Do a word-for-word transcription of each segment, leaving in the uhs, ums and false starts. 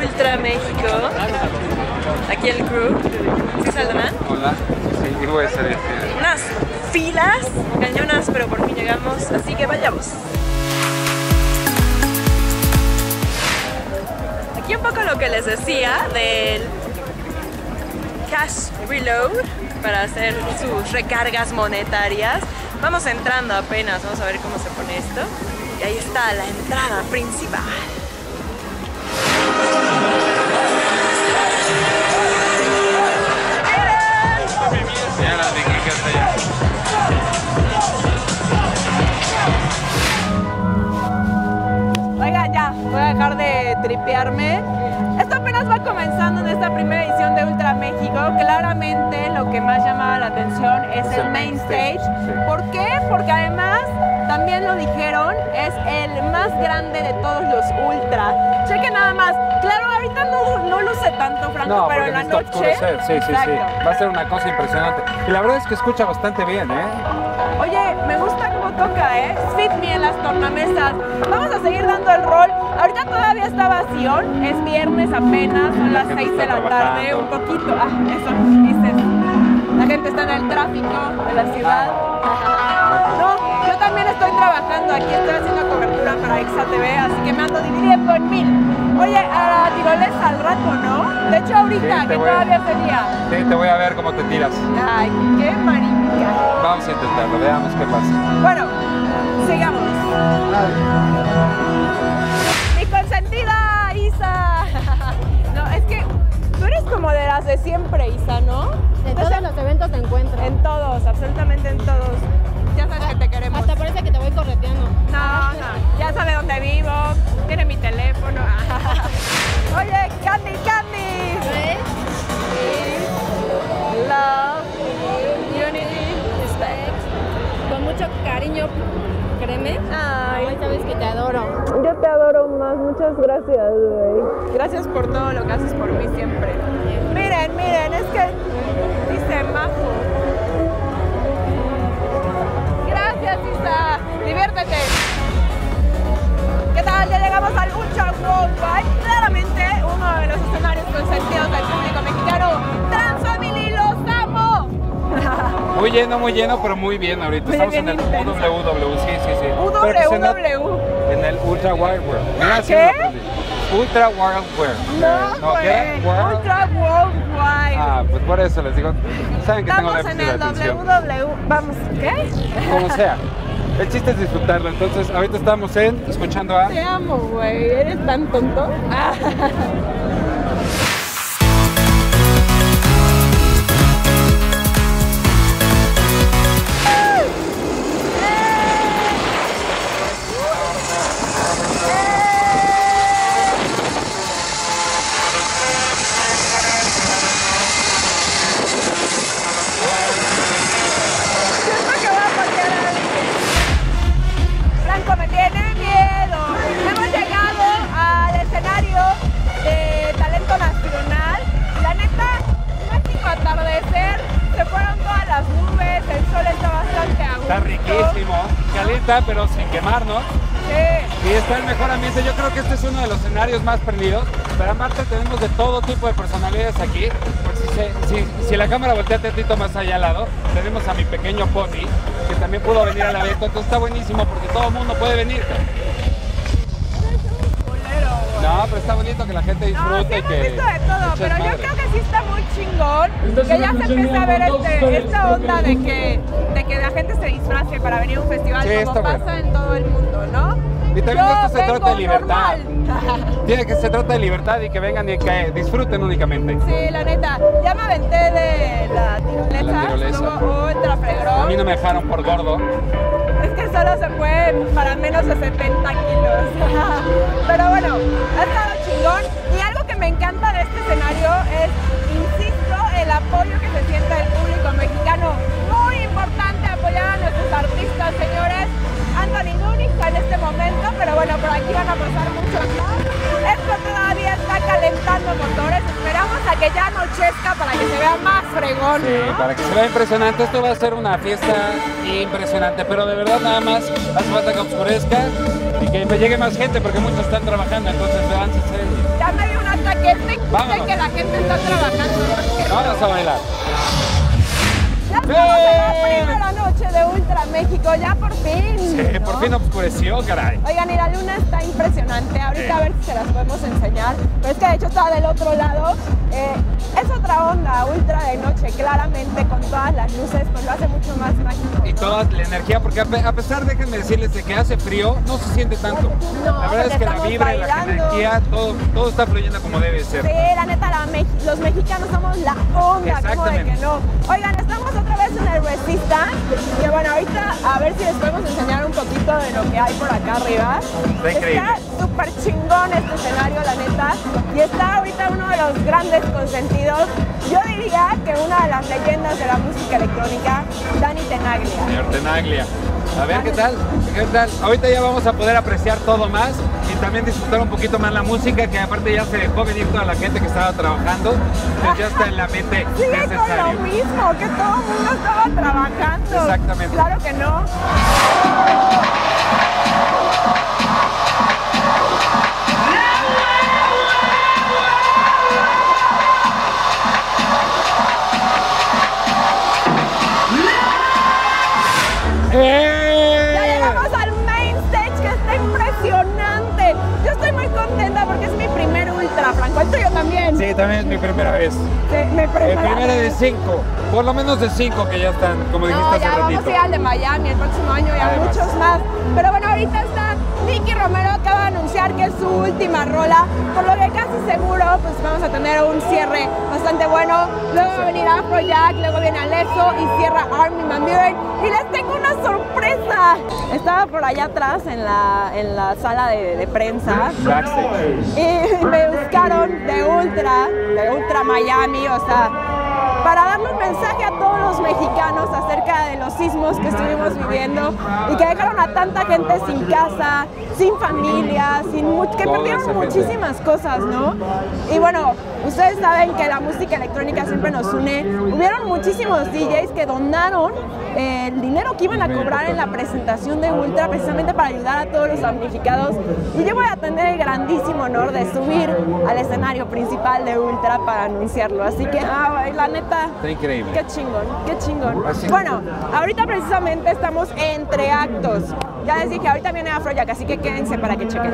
Ultra México, aquí el crew. ¿Sí saldrán? Hola, sí, voy a salir. Unas filas cañonas, pero por fin llegamos, así que vayamos. Aquí un poco lo que les decía del cash reload para hacer sus recargas monetarias. Vamos entrando apenas, vamos a ver cómo se pone esto. Y ahí está la entrada principal. Oigan, ya, voy a dejar de tripearme. Esto apenas va comenzando en esta primera edición de Ultra México. Claramente lo que más llamaba la atención es el main stage. ¿Por qué? Porque además, también lo dijeron, es el más grande de todos los Ultra. Chequen nada más. Claro, ahorita no, no luce tanto, Franco, no, pero en la noche... Sí, sí, sí. Va a ser una cosa impresionante. Y la verdad es que escucha bastante bien, ¿eh? Oye, me gusta cómo toca, ¿eh? Fit me en las tornamesas. Vamos a seguir dando el rol. Ahorita todavía está vacío. Es viernes apenas, son las seis de la tarde. Un poquito. Ah, eso dices. La gente está en el tráfico de la ciudad. No. Yo también estoy trabajando aquí, estoy haciendo cobertura para Exa T V, así que me ando dividiendo por mil. Oye, a tirolesa al rato, ¿no? De hecho, ahorita, sí, que todavía a... sería. Sí, te voy a ver cómo te tiras. Ay, qué maravilla. Vamos a intentarlo, veamos qué pasa. Bueno, sigamos. Mi consentida, Isa. No, es que tú eres como de las de siempre, Isa, ¿no? En todos los eventos te encuentro. En todos, absolutamente en todos. Ya sabes que te queremos. Hasta parece que te voy correteando. No, no. Ya sabe dónde vivo. Tiene mi teléfono. Oye, Candy, Candy. ¿Ves? Peace, love, unity, respect. Con mucho cariño, créeme. Ay. Hoy sabes que te adoro. Yo te adoro más. Muchas gracias, güey. Gracias por todo lo que haces por mí siempre. Sí. Miren, miren, es que dice Majo. Está. Diviértete. ¿Qué tal? Ya llegamos al Ultra Worldwide, claramente uno de los escenarios consentidos del público mexicano. Transfamily, los amo. Muy lleno, muy lleno, pero muy bien ahorita. Muy estamos bien en el intenso. U W W, sí, sí, sí. U W W. En el Ultra Wide World. Mira, ¿qué? Ultra World World. No, no ¿qué? World. Ultra World Wide. Ah, pues por eso les digo. Saben que estamos tengo la en el W W W. Vamos, ¿qué? Como sea. El chiste es disfrutarlo. Entonces, ahorita estamos en escuchando a. Te amo, güey. Eres tan tonto. Ah. Pero sin quemarnos. Sí. Y está el mejor ambiente. Yo creo que este es uno de los escenarios más prendidos. Pero aparte tenemos de todo tipo de personalidades aquí. Si, se, si, si la cámara voltea tantito más allá al lado, tenemos a mi pequeño Pony, que también pudo venir al evento. Entonces está buenísimo porque todo el mundo puede venir. No, pero está bonito que la gente disfrute. No, sí hemos que visto de todo, pero madre. Yo creo que sí está muy chingón. Entonces, que ya se empieza a ver este, esta onda de que, de que la gente se disfrace para venir a un festival, sí, como pasa bueno. en todo el mundo, ¿no? Y también yo esto se trata de libertad. Tiene que se trata de libertad y que vengan y que disfruten únicamente. Sí, la neta. Ya me aventé de la tirolesa. La tirolesa. Estuvo ultra fregón. A mí no me dejaron por gordo. Es que solo se fue para menos de setenta kilos. Pero bueno, ha estado chingón. Y algo que me encanta de este escenario es, insisto, el apoyo que se siente del público mexicano. Muy importante apoyar a nuestros artistas, señores. Ando ningún en este momento, pero bueno, por aquí van a pasar muchos más. Esto todavía está calentando motores, esperamos a que ya anochezca para que se vea más fregón. Sí, ¿no? Para que se vea impresionante, esto va a ser una fiesta impresionante, pero de verdad nada más hace falta que oscurezca y que llegue más gente porque muchos están trabajando, entonces aváncense. Ya me dio un ataque, fíjense que la gente está trabajando. Vamos a bailar. Ya estamos en la primera noche de Ultra México, ya por fin. Sí, ¿no? Por fin oscureció, caray. Oigan, y la luna está impresionante, ahorita sí. A ver si se las podemos enseñar. Pero es que de hecho está del otro lado. Eh, es otra onda, ultra de noche, claramente con todas las luces, pues lo hace mucho más mágico, ¿no? Y toda la energía, porque a pesar, déjenme decirles, de que hace frío, no se siente tanto. No, la verdad es que la vibra, la energía, todo, todo está fluyendo como debe ser. Sí, la neta, la me los mexicanos somos la onda, como de que no. Oigan, estamos otra vez en el Resistance, que bueno, ahorita a ver si les podemos enseñar un poquito de lo que hay por acá arriba. Está increíble. Está súper chingón este escenario, la neta, y está ahorita uno de los grandes consentidos, yo diría que una de las leyendas de la música electrónica, Danny Tenaglia. Señor Tenaglia. A ver qué tal, qué tal. Ahorita ya vamos a poder apreciar todo más y también disfrutar un poquito más la música, que aparte ya se dejó venir toda la gente que estaba trabajando, pues ya está en la mente necesaria. Sigue con lo mismo, que todo el mundo estaba trabajando. Exactamente. Claro que no. Sí, también es mi primera vez. Sí, mi primera, eh, primera vez. de cinco, por lo menos de cinco que ya están, como dijiste no, hace ratito. Vamos a ir al de Miami el próximo año y a Además. muchos más. Pero bueno, ahorita está Nicky Romero, acaba de anunciar que es su última rola, por lo que casi seguro pues vamos a tener un cierre bastante bueno. Luego va a venir Afrojack, luego viene Alesso y cierra Armin van Buuren. Y les tengo una sorpresa. Estaba por allá atrás en la, en la sala de, de prensa y me buscaron de Ultra, de Ultra Miami, o sea, para darle un mensaje a todos los mexicanos acerca de los sismos que estuvimos viviendo y que dejaron a tanta gente sin casa, sin familia, sin que perdieron muchísimas cosas, ¿no? Y bueno, ustedes saben que la música electrónica siempre nos une. Hubieron muchísimos D Js que donaron eh, el dinero que iban a cobrar en la presentación de Ultra precisamente para ayudar a todos los damnificados. Y yo voy a tener el grandísimo honor de subir al escenario principal de Ultra para anunciarlo. Así que, ah, la neta, está increíble. Qué chingón, qué chingón. Bueno, ahorita precisamente estamos entre actos. Ya les dije, ahorita viene Afrojack, así que quédense para que chequen.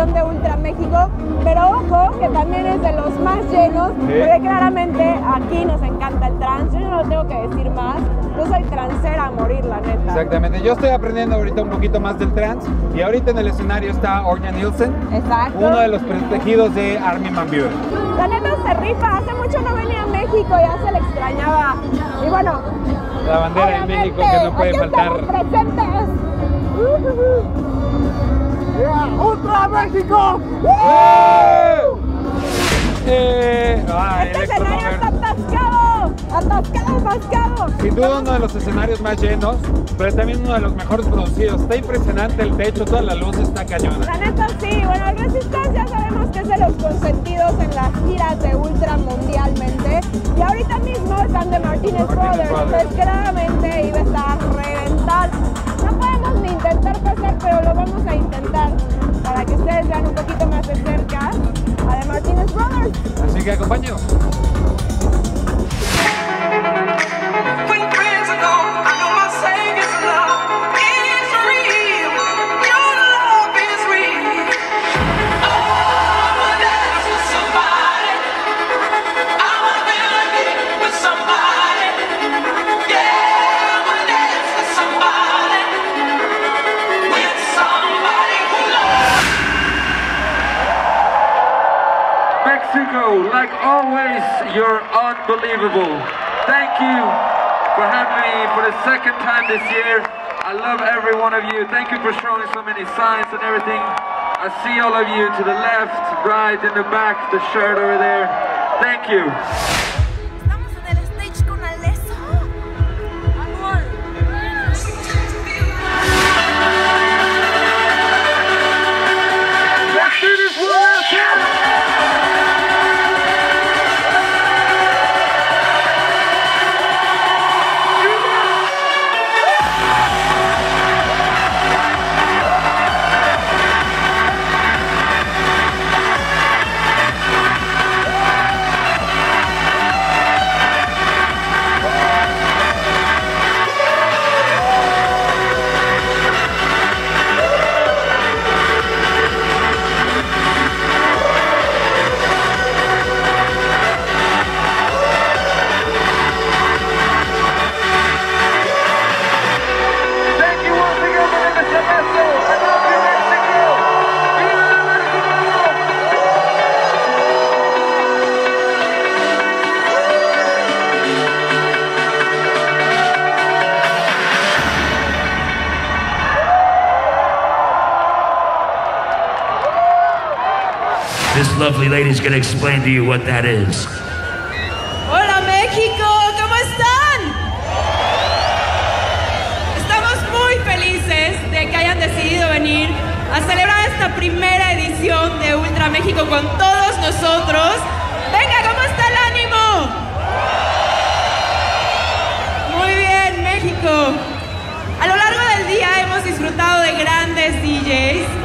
De Ultra México, pero ojo que también es de los más llenos, sí. Porque claramente aquí nos encanta el trance, yo no lo tengo que decir más, yo soy transera a morir, la neta. Exactamente, yo estoy aprendiendo ahorita un poquito más del trance y ahorita en el escenario está Orja Nielsen, exacto, uno de los protegidos de Armin van Buuren. La neta se rifa, hace mucho no venía a México, ya se le extrañaba, y bueno, la bandera de México que no puede faltar. Presentes. Uh, uh, uh. Yeah. ¡Ultra México! Eh, ah, este escenario está atascado, atascado, atascado. Sin duda uno de los escenarios más llenos, pero también uno de los mejores producidos. Está impresionante el techo, toda la luz está cañona. La neta sí, bueno, el Resistance ya sabemos que es de los consentidos en las giras de Ultra mundialmente. Y ahorita mismo están de Martinez Brothers, entonces claramente iba a estar a reventar. No podemos ni intentar pasar, pero lo vamos a intentar para que ustedes vean un poquito más de cerca a The Martinez Brothers. Así que acompáñenos. Mexico, like always, you're unbelievable. Thank you for having me for the second time this year. I love every one of you. Thank you for showing so many signs and everything. I see all of you to the left, right, in the back, the shirt over there. Thank you. Estamos en el stage con Alesso. Amor. This lovely lady is going to explain to you what that is. Hola México, ¿cómo están? Estamos muy felices de que hayan decidido venir a celebrar esta primera edición de Ultra México con todos nosotros. Venga, ¿cómo está el ánimo? Muy bien, México. A lo largo del día hemos disfrutado de grandes D Js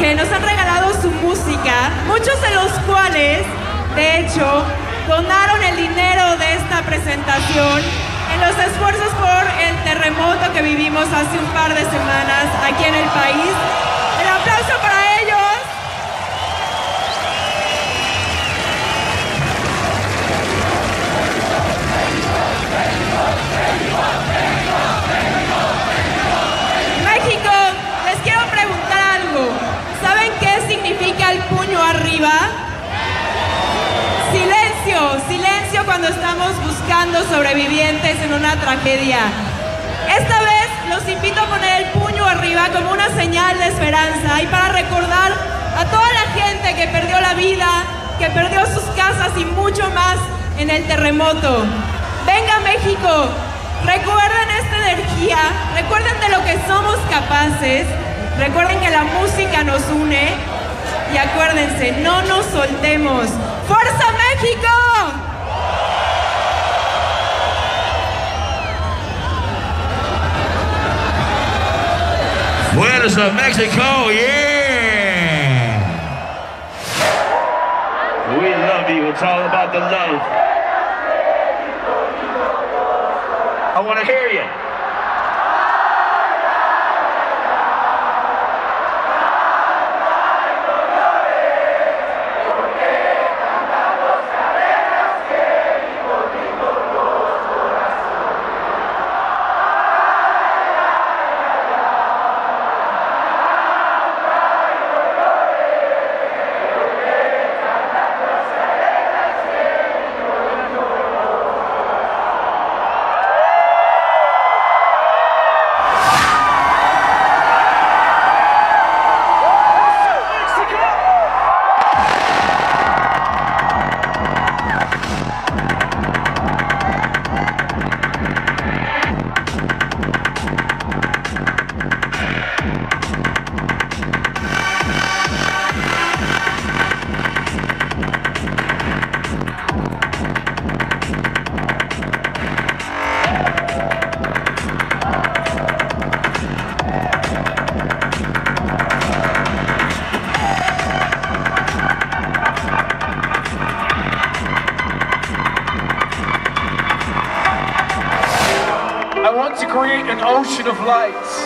que nos han regalado su música, muchos de los cuales, de hecho, donaron el dinero de esta presentación en los esfuerzos por el terremoto que vivimos hace un par de semanas aquí en el país. ¡El aplauso para ellos! ¡México! Les quiero preguntar algo. ¿Saben qué significa el puño arriba? Silencio, silencio cuando estamos buscando sobrevivientes en una tragedia. Esta vez los invito a poner el puño arriba como una señal de esperanza y para recordar a toda la gente que perdió la vida, que perdió sus casas y mucho más en el terremoto. Venga México, recuerden esta energía, recuerden de lo que somos capaces. Recuerden que la música nos une y acuérdense, no nos soltemos. ¡Fuerza México! ¡Fuerza México! Yeah! We love you. It's all about the love. I want to hear you. Of lights.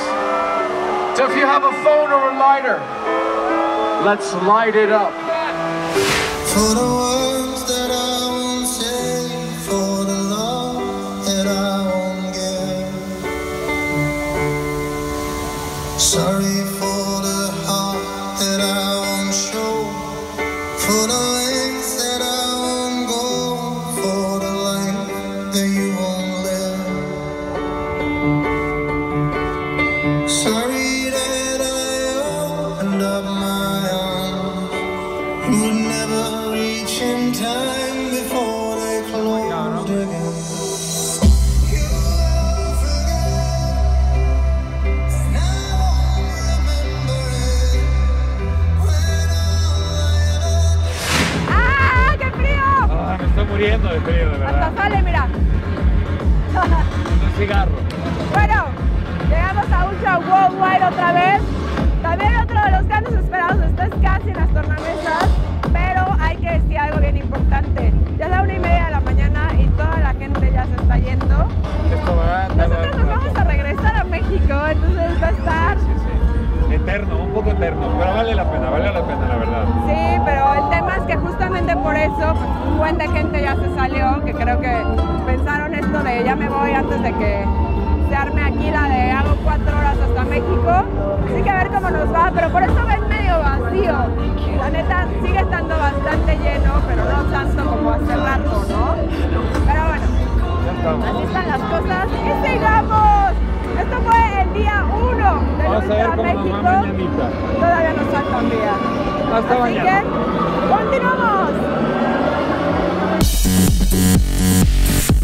So if you have a phone or a lighter, let's light it up. For the words that I won't say, for the love that I won't give. Sorry for the heart that I won't show, for the length We'll never reach in time before they close again. Muriendo de frío, de verdad. Hasta sale, mira. Un cigarro. Bueno, llegamos a Ultra Worldwide otra vez. También otro de los grandes esperados. Esto es casi en las tornamesas, pero hay que decir algo bien importante. Ya es la una y media de la mañana y toda la gente ya se está yendo. Nosotros nos vamos a regresar a México, entonces va a estar... Sí, sí, sí. Eterno, un poco eterno, pero vale la pena, vale la pena, la verdad. Sí, pero el tema es que justamente por eso... Un buen de gente ya se salió, que creo que pensaron esto de ya me voy antes de que se arme aquí la de hago cuatro horas hasta México. Así que a ver cómo nos va, pero por eso ven medio vacío. La neta sigue estando bastante lleno, pero no tanto como hace rato, ¿no? Pero bueno, así están las cosas y sigamos. Esto fue el día uno de Ultra México. Todavía nos falta un día. Hasta así mañana. Que continuamos. We'll be right back.